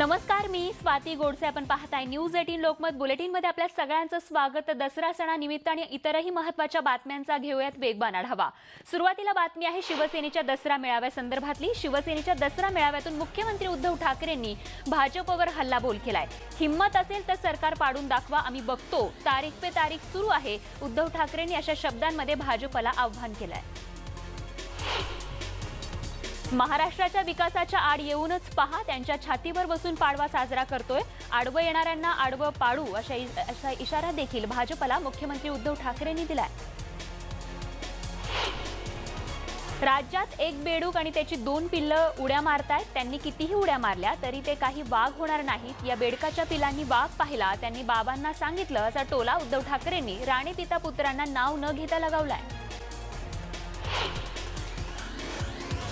नमस्कार, मी स्वाती गोडसे। आपण पाहताय न्यूज 18 लोकमत बुलेटिन मध्ये आपल्या सगळ्यांचं स्वागत। दसरा सणानिमित्त आणि इतरही महत्त्वाच्या बातम्यांचा घेऊयात वेगवान आढावा। सुरुवातीला बातमी आहे शिवसेनेच्या दसरा मेळाव्यासंदर्भातली। शिवसेनेच्या दसरा मेळाव्यातून मुख्यमंत्री उद्धव ठाकरेंनी भाजपवर हल्लाबोल केलाय। हिम्मत असेल तर सरकार पाडून दाखवा, आम्ही बघतो, तारीख पे तारीख सुरू आहे, उद्धव ठाकरेंनी अशा शब्दांमध्ये भाजपला आव्हान केलंय। महाराष्ट्राच्या विकासाच्या आड येऊनच पहा, त्यांच्या छातीवर बसून पाडवा साजरा करतोय, आडवं येणाऱ्यांना आडवं पाडू असा इशारा देखील भाजपला मुख्यमंत्री उद्धव ठाकरेंनी दिलाय। राज्यात एक बेडूक आणि त्याची दोन पिल्लं उड्या मारतायत। त्यांनी कितीही उड्या मारल्या तरी ते काही वाघ होणार नाहीत। या बेडकाच्या पिलांनी वाघ पाहिला, त्यांनी बाबांना सांगितलं असा टोला उद्धव ठाकरेंनी राणे पिता पुत्रांना नाव न घेता लगावलाय।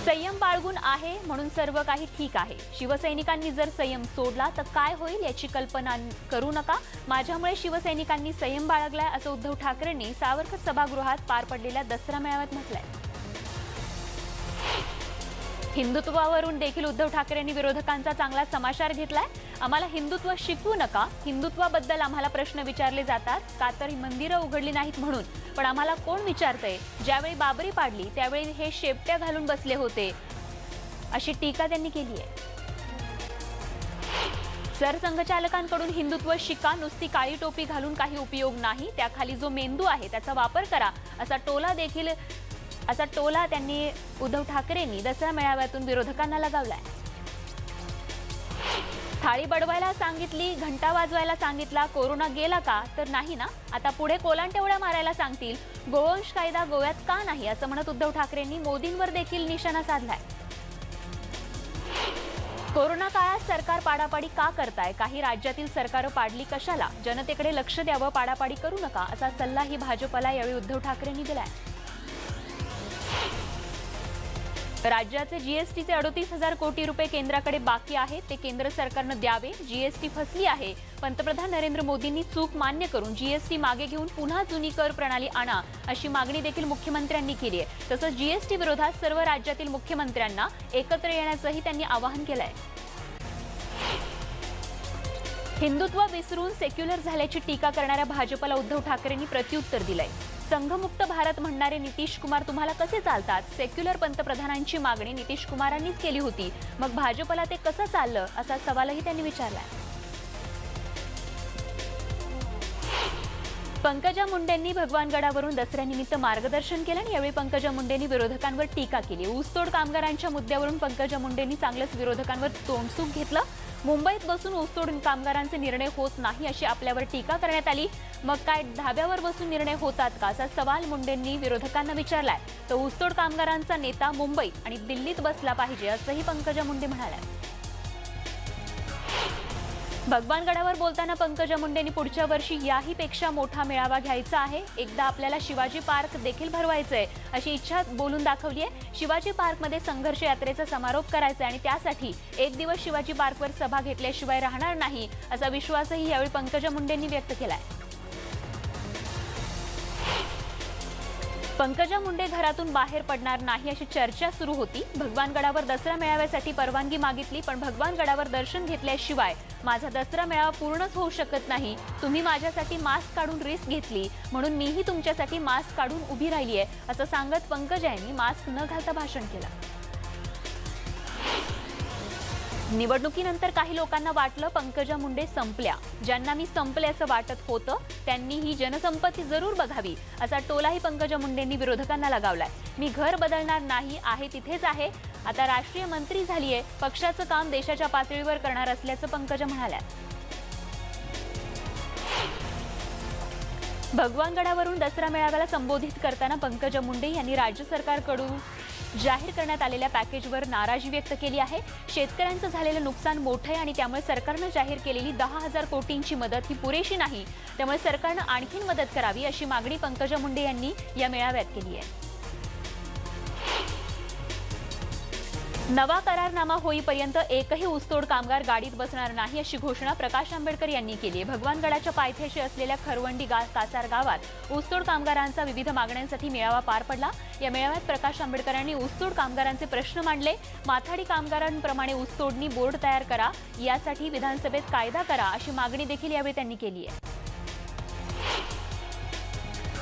संयम बाळगून आहे म्हणून सर्व काही ठीक आहे, शिवसैनिकांनी जर संयम सोडला तर काय होईल याची कल्पना करू नका, माझ्यामुळे शिवसैनिकांनी संयम बाळगलाय असं उद्धव ठाकरेंनी सावरकर सभागृहात पार पडलेल्या दसरा मेळाव्यात म्हटलंय। हिंदुत्वावरून देखील उद्धव ठाकरेंनी विरोधकांचा चांगला समाचार घेतलाय। आम्हाला हिंदुत्व शिकवू नका, हिंदुत्वाबद्दल आम्हाला प्रश्न विचारले जातात का, तर मंदिरं उघडली नाहीत म्हणून, पण आम्हाला कोण विचारतंय, ज्यावेळी बाबरी पाडली त्यावेळी हे शेपट्या घालून बसले होते अशी टीका त्यांनी केली आहे। सरसंघचालकांकडून हिंदुत्व शिका, नुसती काळी टोपी घालून काही उपयोग नाही, त्याखाली जो मेंदू आहे त्याचा वापर करा असा टोला त्यांनी उद्धव ठाकरेंनी दसरा मेळाव्यातून विरोधकांना लगावलाय। थाळी बडवायला सांगितली, घंटा वाजवायला सांगितला, कोरोना गेला का, तर नाही ना, आता पुढे कोलांटेवड्या मारायला सांगतील, गोवंश कायदा गोव्यात का नाही असं म्हणत उद्धव ठाकरेंनी मोदींवर देखील निशाणा साधलाय। कोरोना काळात सरकार पाडापाडी का करताय, काही राज्यातील सरकारं पाडली कशाला, जनतेकडे लक्ष द्यावं, पाडापाडी करू नका असा सल्लाही भाजपला यावेळी उद्धव ठाकरेंनी दिलाय। राज्याचे जीएसटीचे 38,000 कोटी रुपये केंद्राकडे बाकी आहे, ते केंद्र सरकारनं द्यावे, जीएसटी फसली आहे, पंतप्रधान नरेंद्र मोदींनी चूक मान्य करून जीएसटी मागे घेऊन पुन्हा जुनी कर प्रणाली आणा अशी मागणी देखील मुख्यमंत्र्यांनी केली आहे। तसंच जीएसटी विरोधात सर्व राज्यातील मुख्यमंत्र्यांना एकत्र येण्याचंही त्यांनी आवाहन केलं आहे। हिंदुत्व विसरून सेक्युलर झाल्याची टीका करणाऱ्या भाजपला उद्धव ठाकरेंनी प्रत्युत्तर दिलंय। संघमुक्त भारत म्हणणारे नीतीश कुमार तुम्हाला कसे चालतात, सेक्युलर पंतप्रधानांची मागणी नीतीश कुमारांनीच केली होती, मग भाजपला ते कसं चाललं असा सवालही त्यांनी विचारला। पंकजा मुंडेंनी भगवानगडावरून दसऱ्यानिमित्त मार्गदर्शन केलं आणि यावेळी पंकजा मुंडेंनी विरोधकांवर टीका केली। ऊसतोड कामगारांच्या मुद्द्यावरून पंकजा मुंडेंनी चांगलंच विरोधकांवर तोंडसुख घेतलं। मुंबईत बसून ऊसतोड कामगारांचे निर्णय होत नाही अशी आपल्यावर टीका करण्यात आली, मग काय धाब्यावर बसून निर्णय होतात का असा सवाल मुंडेंनी विरोधकांना विचारलाय। तर ऊसतोड कामगारांचा नेता मुंबईत आणि दिल्लीत बसला पाहिजे असंही पंकजा मुंडे म्हणाल्या। भगवानगडावर बोलताना पंकजा मुंडेंनी पुढच्या वर्षी याहीपेक्षा मोठा मेळावा घ्यायचा आहे, एकदा आपल्याला शिवाजी पार्क देखील भरवायचं आहे अशी इच्छा बोलून दाखवली आहे। शिवाजी पार्कमध्ये संघर्ष यात्रेचा समारोप करायचा आहे आणि त्यासाठी एक दिवस शिवाजी पार्कवर सभा घेतल्याशिवाय राहणार नाही असा विश्वासही यावेळी पंकजा मुंडेंनी व्यक्त केला आहे। पंकजा मुंडे घरातून बाहेर पडणार नाही अशी चर्चा सुरू होती। भगवानगडावर दसरा मेळाव्यासाठी परवानगी मागितली, पण भगवानगडावर दर्शन घेतल्याशिवाय माझा दसरा मेळावा पूर्णच होऊ शकत नाही, तुम्ही माझ्यासाठी मास्क काढून रिस्क घेतली म्हणून मीही तुमच्यासाठी मास्क काढून उभी राहिली आहे असं सांगत पंकजा यांनी मास्क न घालता भाषण केलं। निवडणुकीनंतर काही लोकांना वाटलं पंकजा मुंडे संपल्या, ज्यांना मी संपले असं वाटत होतं त्यांनी ही जनसंपत्ती जरूर बघावी असा टोलाही पंकजा मुंडेंनी विरोधकांना लगावलाय। मी घर बदलणार नाही, आहे तिथेच आहे, आता राष्ट्रीय मंत्री झालीये, पक्षाचं काम देशाच्या पातळीवर करणार असल्याचं पंकजा म्हणाल्या। भगवानगडावरून दसरा मेळाव्याला संबोधित करताना पंकजा मुंडे यांनी राज्य सरकारकडून जाहीर करण्यात आलेल्या पॅकेजवर नाराजी व्यक्त केली आहे। शेतकऱ्यांचं झालेलं नुकसान मोठं आहे आणि त्यामुळे सरकारनं जाहीर केलेली 10,000 कोटींची मदत ही पुरेशी नाही, त्यामुळे सरकारनं आणखीन मदत करावी अशी मागणी पंकजा मुंडे यांनी या मेळाव्यात केली आहे। नवा करारनामा होईपर्यंत एकही ऊसतोड कामगार गाडीत बसणार नाही अशी घोषणा प्रकाश आंबेडकर यांनी केली। भगवानगडाच्या पायथ्याशी असलेल्या खरवंडी कासार गावात ऊसतोड कामगारांचा विविध मागण्यांसाठी मेळावा पार पडला। या मेळाव्यात प्रकाश आंबेडकरांनी ऊसतोड कामगारांचे प्रश्न मांडले। माथाडी कामगारांप्रमाणे ऊसतोडणी बोर्ड तयार करा, यासाठी विधानसभेत कायदा करा अशी मागणी देखील यावेळी त्यांनी केली आहे।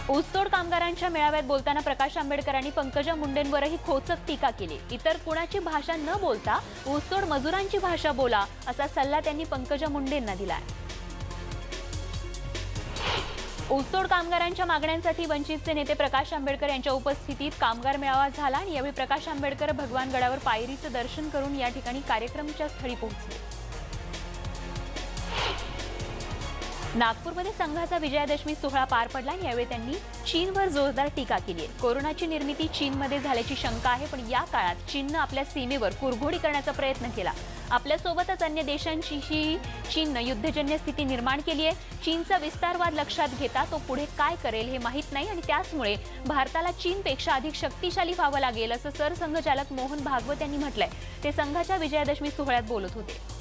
ऊसतोड कामगारांच्या मेळाव्यात बोलताना प्रकाश आंबेडकरांनी पंकजा मुंडेंवरही खोचक टीका केली। इतर कोणाची भाषा न बोलता ऊसतोड मजुरांची भाषा बोला असा सल्ला त्यांनी पंकजा मुंडेंना दिला। ऊसतोड कामगारांच्या मागण्यांसाठी वंचितचे नेते प्रकाश आंबेडकर यांच्या उपस्थितीत कामगार मेळावा झाला आणि यावेळी प्रकाश आंबेडकर भगवानगडावर पायरीचं दर्शन करून या ठिकाणी कार्यक्रमाच्या स्थळी पोहोचले। नागपूरमध्ये संघाचा विजयादशमी सोहळा पार पडला आणि यावेळी त्यांनी चीनवर जोरदार टीका केली आहे। कोरोनाची निर्मिती चीनमध्ये झाल्याची शंका आहे, पण या काळात चीनने आपल्या सीमेवर कुरघोडी करण्याचा प्रयत्न केला। आपल्यासोबतच अन्य देशांचीही चीनने युद्धजन्य स्थिती निर्माण केली आहे। चीनचा विस्तारवाद लक्षात घेता तो पुढे काय करेल हे माहीत नाही आणि त्यामुळे भारताला चीनपेक्षा अधिक शक्तिशाली व्हावं लागेल असं सरसंघचालक मोहन भागवत यांनी म्हटलंय। ते संघाच्या विजयादशमी सोहळ्यात बोलत होते।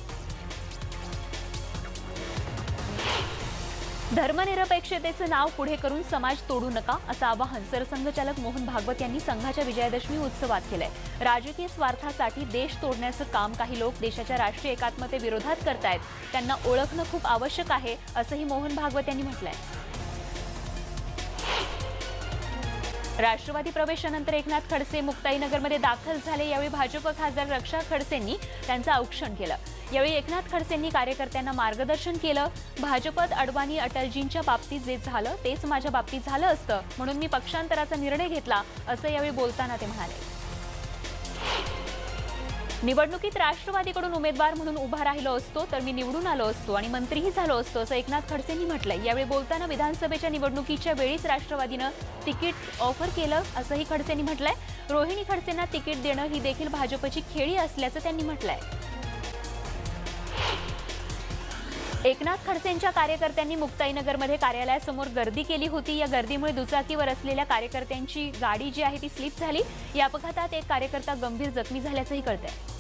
धर्मनिरपेक्षतेचं नाव पुढे करून समाज तोडू नका असं आवाहन सरसंघचालक मोहन भागवत यांनी संघाच्या विजयादशमी उत्सवात केलंय। राजकीय स्वार्थासाठी देश तोडण्याचं काम काही लोक देशाच्या राष्ट्रीय एकात्मतेविरोधात करतायत, त्यांना ओळखणं खूप आवश्यक आहे असंही मोहन भागवत यांनी म्हटलंय। राष्ट्रवादी प्रवेशानंतर एकनाथ खडसे मुक्ताईनगरमध्ये दाखल झाले। यावेळी भाजप खासदार रक्षा खडसेंनी त्यांचं औक्षण केलं। यावेळी एकनाथ खडसेंनी कार्यकर्त्यांना मार्गदर्शन केलं। भाजपत अडवाणी अटलजींच्या बाबतीत जे झालं तेच माझ्या बाबतीत झालं असतं, म्हणून मी पक्षांतराचा निर्णय घेतला असं यावेळी बोलताना ते म्हणाले। निवडणुकीत राष्ट्रवादीकडून उमेदवार म्हणून उभा राहिलो असतो तर मी निवडून आलो असतो आणि मंत्रीही झालो असतो असं एकनाथ खडसेंनी म्हटलं। यावेळी बोलताना विधानसभेच्या निवडणुकीच्या वेळीच राष्ट्रवादीनं तिकीट ऑफर केलं असंही खडसेंनी म्हटलंय। रोहिणी खडसेंना तिकीट देणं ही देखील भाजपची खेळी असल्याचं त्यांनी म्हटलंय। एकनाथ खडसेंच्या कार्यकर्त्यांनी मुक्ताईनगरमध्ये कार्यालयासमोर गर्दी केली होती। या गर्दीमुळे दुचाकीवर असलेल्या कार्यकर्त्यांची गाडी जी आहे ती स्लिप झाली। या अपघातात एक कार्यकर्ता गंभीर जखमी झाल्याचंही कळतंय।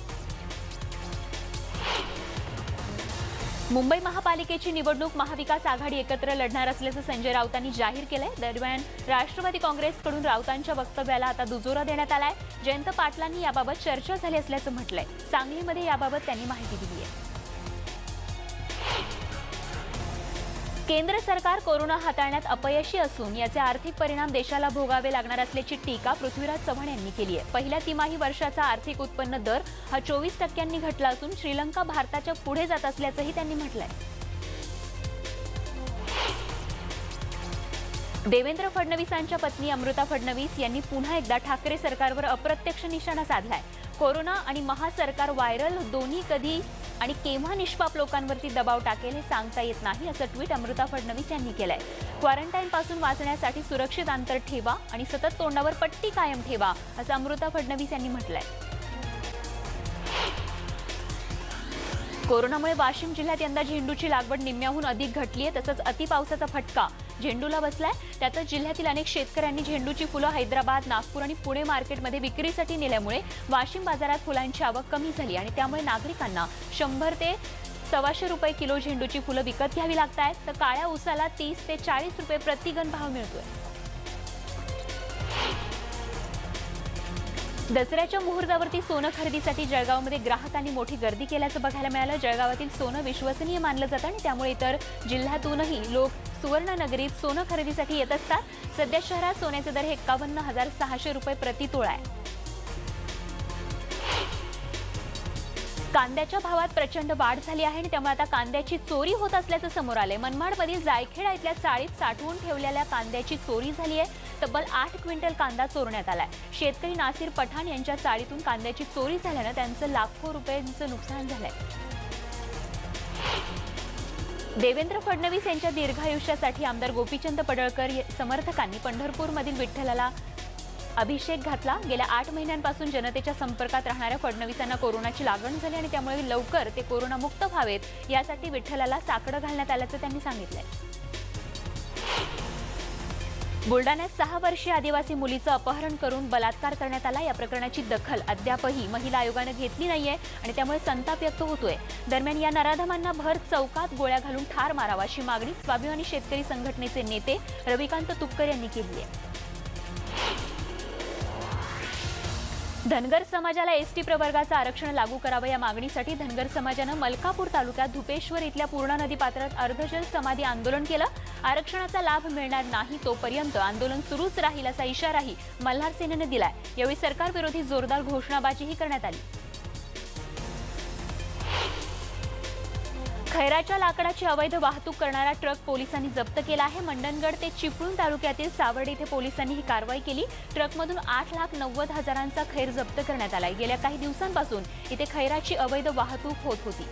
मुंबई महापालिकेची निवडणूक महाविकास आघाडी एकत्र लढणार असल्याचं संजय राऊतांनी जाहीर केलंय। दरम्यान राष्ट्रवादी काँग्रेसकडून राऊतांच्या वक्तव्याला आता दुजोरा देण्यात आलाय। जयंत पाटलांनी याबाबत चर्चा झाली असल्याचं म्हटलंय। सांगलीमध्ये याबाबत त्यांनी माहिती दिली आहे। केंद्र सरकार कोरोना हाताळण्यात अपयशी असून याचे आर्थिक परिणाम देशाला भोगावे लागणार असल्याची टीका पृथ्वीराज चव्हाण यांनी केली आहे। पहिल्या तिमाही वर्षाचा आर्थिक उत्पन्न दर हा 24% घटला असून श्रीलंका भारताच्या पुढे जात असल्याचंही त्यांनी म्हटलंय। देवेंद्र फडणवीसांच्या पत्नी अमृता फडणवीस यांनी पुन्हा एकदा ठाकरे सरकारवर अप्रत्यक्ष निशाणा साधलाय। कोरोना आणि महासरकार व्हायरल दोन्ही कधी आणि केव्हा निष्पाप लोकांवरती दबाव टाकेल हे सांगता येत नाही असं ट्विट अमृता फडणवीस यांनी केलंय। क्वारंटाईनपासून वाचण्यासाठी सुरक्षित अंतर ठेवा आणि सतत तोंडावर पट्टी कायम ठेवा असं अमृता फडणवीस यांनी म्हटलंय। कोरोनामुळे वाशिम जिल्ह्यात यंदा झेंडूची लागवड निम्म्याहून अधिक घटली आहे। तसंच अतिपावसाचा फटका झेंडूला बसलाय। त्यातच जिल्ह्यातील अनेक शेतकऱ्यांनी झेंडूची फुलं हैदराबाद, नागपूर आणि पुणे मार्केटमध्ये विक्रीसाठी नेल्यामुळे वाशिम बाजारात फुलांची आवक कमी झाली आणि त्यामुळे नागरिकांना 100 ते 125 रुपये किलो झेंडूची फुलं विकत घ्यावी लागत आहेत, तर काळ्या ऊसाला 30 ते 40 रुपये प्रतिगण भाव मिळतोय। दसऱ्याच्या मुहूर्तावरती सोनं खरेदीसाठी जळगावमध्ये ग्राहकांनी मोठी गर्दी केल्याचं बघायला मिळालं। जळगावातील सोनं विश्वसनीय मानलं जातं आणि त्यामुळे इतर जिल्ह्यातूनही लोक सुवर्णनगरीत सोनं खरेदीसाठी येत असतात। सध्या शहरात सोन्याचे दर हे 51,600 रुपये प्रति तोळा आहे। कांद्याच्या भावात प्रचंड वाढ झाली आहे आणि त्यामुळे आता कांद्याची चोरी होत असल्याचं समोर आलंय। मनमाडमधील जायखेडा इथल्या चाळीत साठवून ठेवलेल्या कांद्याची चोरी झाली आहे। तब्बल 8 क्विंटल कांदा चोरण्यात आलाय। शेतकरी नासिर पठाण यांच्या चाळीतून कांद्याची चोरी झाल्यानं त्यांचं लाखो रुपयांचं नुकसान झालंय। देवेंद्र फडणवीस यांच्या दीर्घायुष्यासाठी आमदार गोपीचंद पडळकर समर्थकांनी पंढरपूरमधील विठ्ठलाला अभिषेक घातला। गेल्या 8 महिन्यांपासून जनतेच्या संपर्कात राहणाऱ्या फडणवीसांना कोरोनाची लागण झाली आणि त्यामुळे लवकर ते कोरोनामुक्त व्हावेत यासाठी विठ्ठलाला साकडं घालण्यात आल्याचं त्यांनी सांगितलंय। बुलडाण्यात 6 वर्षीय आदिवासी मुलीचं अपहरण करून बलात्कार करण्यात आला। या प्रकरणाची दखल अद्यापही महिला आयोगाने घेतली नाहीये आणि त्यामुळे संताप व्यक्त होतोय। दरम्यान या नराधमांना भर चौकात गोळ्या घालून ठार मारावा अशी मागणी स्वाभिमानी शेतकरी संघटनेचे नेते रविकांत तुपकर यांनी केली आहे। धनगर समाजाला एसटी प्रवर्गाचं आरक्षण लागू करावं या मागणीसाठी धनगर समाजानं मळकापूर तालुक्यात धुपेश्वर इथल्या पूर्णा नदी पात्रात अर्धजल समाधी आंदोलन केलं। आरक्षणाचा लाभ मिळणार नाही तोपर्यंत आंदोलन सुरूच राहील असा इशाराही मल्हार सेनेने दिलाय। यावेळी सरकार विरोधी जोरदार घोषणाबाजीही करण्यात आली। खैराच्या लाकडाची अवैध वाहतूक करणारा ट्रक पोलिसांनी जप्त केला आहे। मंडनगड ते चिपलूण तालुक्यातील सावर्ड येथे पोलिसांनी ही कारवाई केली। ट्रकमधून 8,90,000 खैर जप्त करण्यात आला। गेल्या काही दिवसांपासून इथे खैराची अवैध वाहतूक होत होती।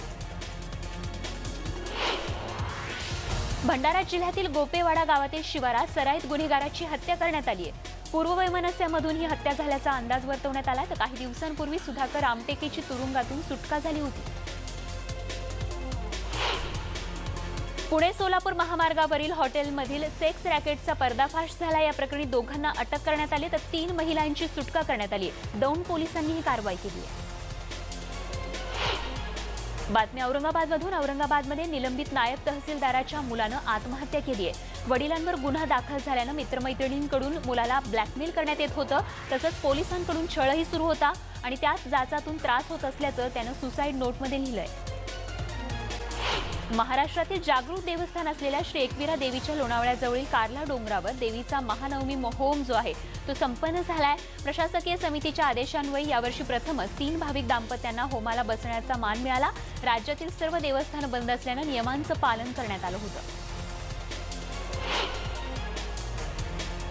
भंडारा जिल्ह्यातील गोपेवाडा गावातील शिवारात सराईत गुन्हेगाराची हत्या करण्यात आली आहे। पूर्ववैमनस्यामधून ही हत्या झाल्याचा अंदाज वर्तवण्यात आला। तर काही दिवसांपूर्वी सुधाकर आमटेकेची तुरुंगातून सुटका झाली होती। पुणे सोलापूर महामार्गावरील हॉटेलमधील सेक्स रॅकेटचा पर्दाफाश झाला। या प्रकरणी दोघांना अटक करण्यात आली तर 3 महिलांची सुटका करण्यात आली। दौंड पोलिसांनी ही कारवाई केली आहे। बातमी औरंगाबादमधून। औरंगाबादमध्ये निलंबित नायब तहसीलदाराच्या मुलानं आत्महत्या केली आहे। वडिलांवर गुन्हा दाखल झाल्यानं मित्रमैत्रिणींकडून मुलाला ब्लॅकमेल करण्यात येत होतं तसंच पोलिसांकडून छळही सुरू होता आणि त्याच जाचातून त्रास होत असल्याचं त्यानं सुसाईड नोटमध्ये लिहिलंय। महाराष्ट्रातील जागृत देवस्थान असलेल्या श्री एकविरा देवीच्या लोणावळ्याजवळील कार्ला डोंगरावर देवीचा महानवमी महोम जो आहे तो संपन्न झालाय। प्रशासकीय समितीच्या आदेशान्वये यावर्षी प्रथमच 3 भाविक दाम्पत्यांना होमाला बसण्याचा मान मिळाला। राज्यातील सर्व देवस्थानं बंद असल्यानं नियमांचं पालन करण्यात आलं होतं।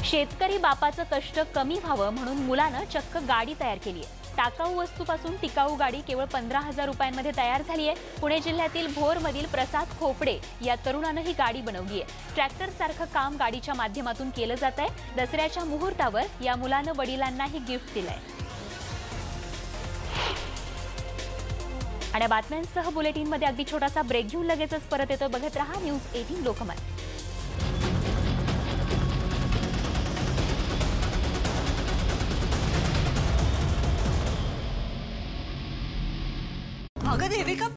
शेतकरी बापाचं कष्ट कमी व्हावं म्हणून मुलानं चक्क गाडी तयार केली आहे। टाकाऊ वस्तूपासून टिकाऊ गाडी केवळ 15,000 रुपयांमध्ये तयार झाली आहे। पुणे जिल्ह्यातील भोरमधील प्रसाद खोपडे या तरुणानं ही गाडी बनवली आहे। ट्रॅक्टरसारखं काम गाडीच्या माध्यमातून केलं जात आहे। दसऱ्याच्या मुहूर्तावर या मुलानं वडिलांनाही गिफ्ट दिलंय। आणि बातम्यांसह बुलेटिनमध्ये अगदी छोटासा ब्रेक घेऊन लगेचच परत येतो। बघत रहा न्यूज 18 लोकमत। अगर देवी का